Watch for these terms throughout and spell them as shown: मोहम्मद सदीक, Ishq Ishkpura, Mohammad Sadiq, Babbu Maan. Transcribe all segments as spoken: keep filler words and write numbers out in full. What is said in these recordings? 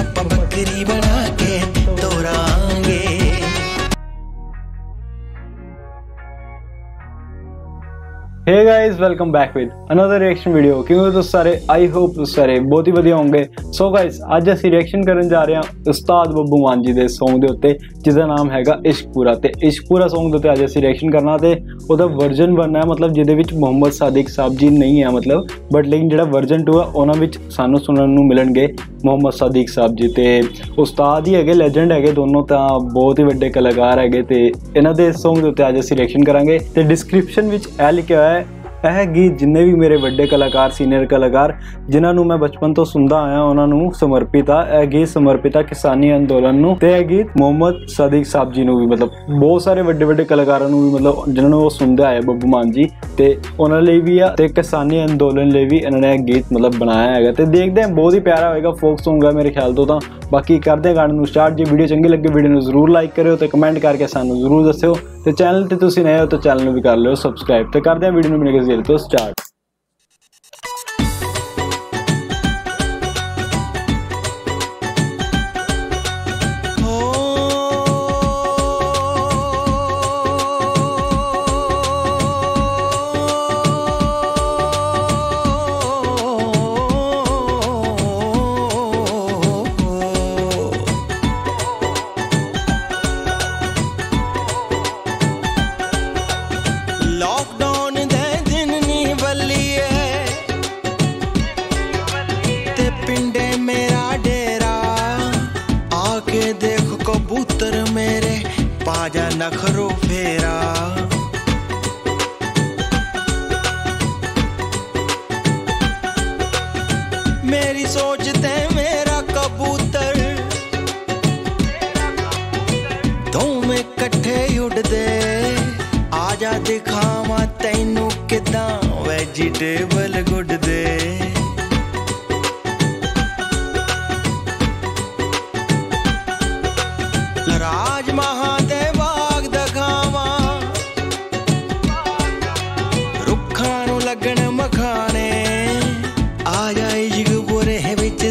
आप बकरी बना के दोरांगे। Hey guys, welcome back with another reaction video. क्योंकि तो सारे आई होप तो सारे बहुत ही वधिया होंगे। सो गाइस, अज असीं रिएक्शन करन जा रहे हां उस्ताद बब्बू मान जी दे सॉन्ग दे उत्ते जिसका नाम हैगा इश्कपुरा। ते इश्कपुरा सॉन्ग दे उत्ते अज असीं रिएक्शन करना ते ओदा वर्जन बनना है, मतलब जिहदे विच मोहम्मद सादिक साहब जी नहीं है, मतलब बट लेकिन जिहड़ा वर्जन टू है उन्हां विच सानू सुनन नू मिलणगे मोहम्मद सादिक साहब जी। ते उस्ताद ही हैगे, लैजेंड हैगे दोनों, तां बहुत ही वड्डे कलाकार हैगे। ते इन्हां दे सॉन्ग दे उत्ते अज असीं रिएक्शन करांगे। ते डिस्क्रिप्शन विच ए लिखिया यह गीत जिन्हें भी मेरे बड़े कलाकार सीनियर कलाकार जिन्होंने मैं बचपन तो सुनता आया उन्होंने समर्पित आ। यह गीत समर्पित आ किसानी अंदोलन नूं। ते यह गीत मोहम्मद सदीक साहब जी ने भी, मतलब बहुत सारे बड़े बड़े कलाकारों भी, मतलब जिन्होंने वो सुनते आए बब्बू मान जी, तो उन्होंने भी आ ते किसानी अंदोलन लिए भी इन्होंने यह गीत मतलब बनाया है। तो देखते हैं, बहुत ही प्यारा होगा, फोक सॉन्ग है मेरे ख्याल तो। बाकी करते हैं गाने स्टार्ट। जो वीडियो चंगी लगे वीडियो जरूर लाइक करो तो कमेंट करके सानू जरूर दस्यो। तो चैनल ते तुसीं नए हो तो चैनल भी कर लो सब्सक्राइब। तो करते हैं वीडियो में मिलके तो स्टार्ट। आजा नखरो फेरा मेरी सोचते मेरा कबूतर दो में कट्ठे उड़ दे। आजा दिखावा तैनू किदा वेजिटेबल गुड दे।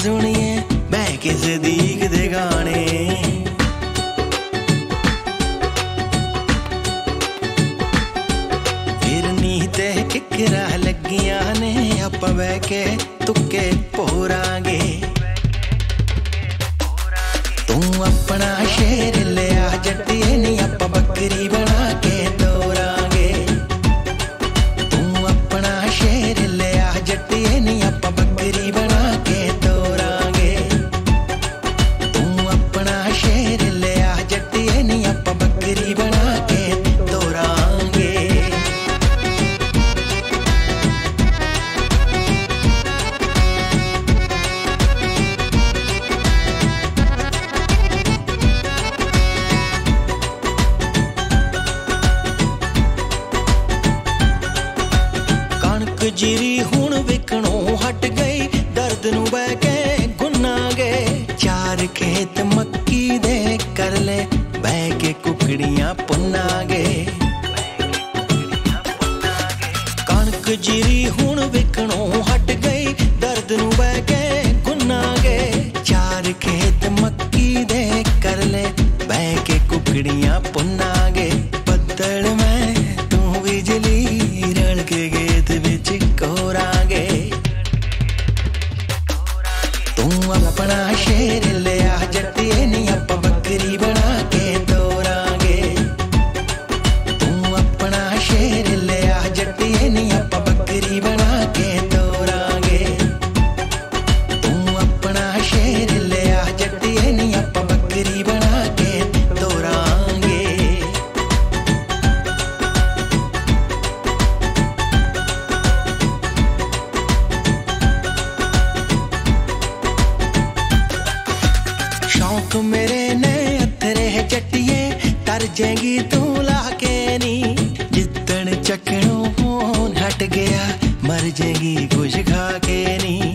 सुनिए मैं किस सदीक दे गाने। फिर नीते किकरा लगिया ने आप बह के तुके पोरांगे। तू अपना शेर लिया जटिए नी आप बकरी बना के दोरांगे। तू अपना शेर लिया जटिए नी आप बकरी बना के जिरी हुण विकणों हट गई दर्द नू बह के गुना गए। चार खेत मक्की दे कर ले बह के कुकड़ियां पुना गए। कणक जिरी हुण विकणों हट गई दर्द नू बह के गुना गए। चार खेत मक्की दे कर ले बह के कुकड़ियां पुना गए। बदल में तू बिजली रल के गेत बिच कोरांगे। तू अपना शेर लिया जटिए नी आप बकरी बना के दोरांगे। तू अपना शेर लिया जटिए नी आप बकरी बना के दोरांगे। तू अपना शेर लिया जटिए नी आप बकरी बना के दोरांगे। शौक मेरे ने अथरे जटिए तर जेगी तू लाके नी। जितन चकनों फोन हट गया मर जेगी कुछ खा के नी।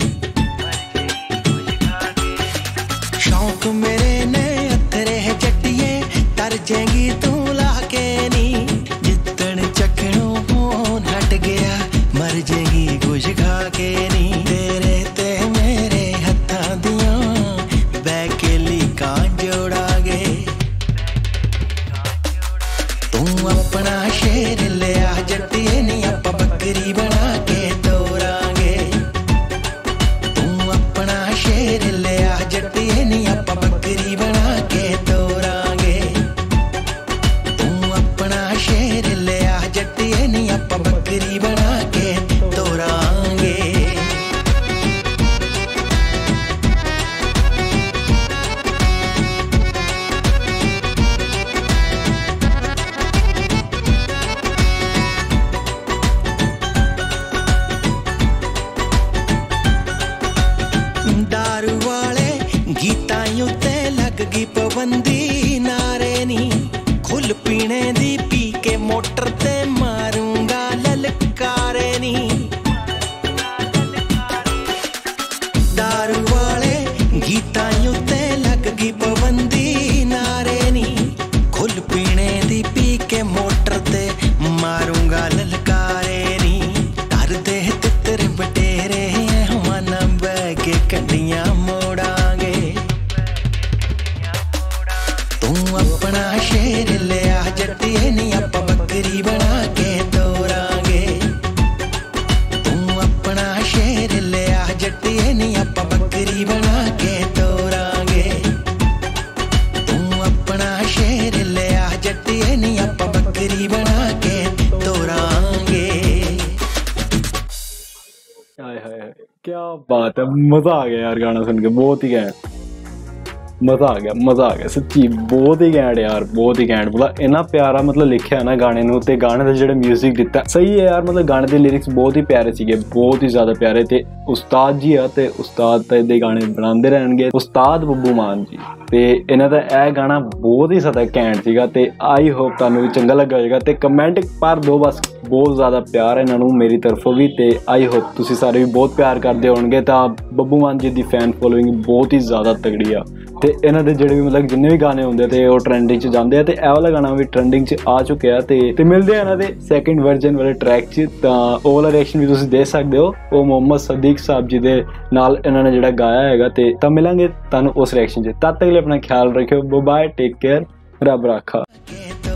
शौक मेरे ने अथरे जटिए तर जेगी तू लाके नी। जितन चकनों फोन हट गया मर जेगी कुछ खा के नी। तेरे ते मेरे हथा लगी पाबंदी नारे नी खुल पीने दी पी के मोटर ते मारूंगा ललकारे नी। दारू वाले गीता युते लग गई पाबंदी नारे नी खुल पीने दी पी के मोटर ते मारूंगा ललकारे नी। धर दे तितर बटेरे हैं हमारा बैग कंडियां मोड़ांगे अपना शेर ले आ जटिए नी आप बकरी बना के दौड़ांगे। तू अपना शेर ले आ जटिए नी आप बकरी बना के दौड़ांगे। तू अपना शेर ले आ जटिए नी आप बकरी बना के दौड़ांगे। हाय हाय क्या बात है, मजा आ गया यार गाना सुन के, बहुत ही गया मज़ा आ गया मज़ा आ गया सच्ची, बहुत ही घैंट यार, बहुत ही घैंट। मतलब इन्ना प्यारा मतलब लिखा है ना गाने नूं ते गाने दा जिहड़ा म्यूजिक दिता सही है यार। मतलब गाने दे लिरिक्स बहुत ही प्यारे सीगे, बहुत ही ज़्यादा प्यारे ते उस्ताद जी आ ते उस्ताद ते दे गाने बनांदे रहणगे उस्ताद बब्बू मान जी ते इन्हां दा ए गाना बहुत ही ज़्यादा घैंट सीगा ते आई होप तुहानूं भी चंगा लगेगा ते कमेंट कर दो बस। बहुत ज़्यादा प्यार है इन्हों मेरी तरफों भी ते आई होप तुसी सारे भी बहुत प्यार करते होणगे तां बब्बू मान जी दी फैन फॉलोइंग बहुत ही ज़्यादा तगड़ी आ ते इन्हां दे जेह्ड़े भी मतलब जिन्ने भी गाने होंदे ते ओह ट्रेंडिंग च जांदे आ ते एह वाला गाना भी ट्रेंडिंग च आ चुक्या ते ते मिलदे इन्हां दे सैकेंड वर्जन वाले ट्रैक च तां ओह वाला रिएक्शन भी तुसी दे सकदे हो। ओह मोहम्मद सदीक साहब जी दे नाल इन्हां ने जेह्ड़ा गाया हैगा ते तां मिलांगे तुहानूं उस रिएक्शन च, तद तक अपना ख्याल रखियो, बाय बाय, टेक केयर, रब राखा।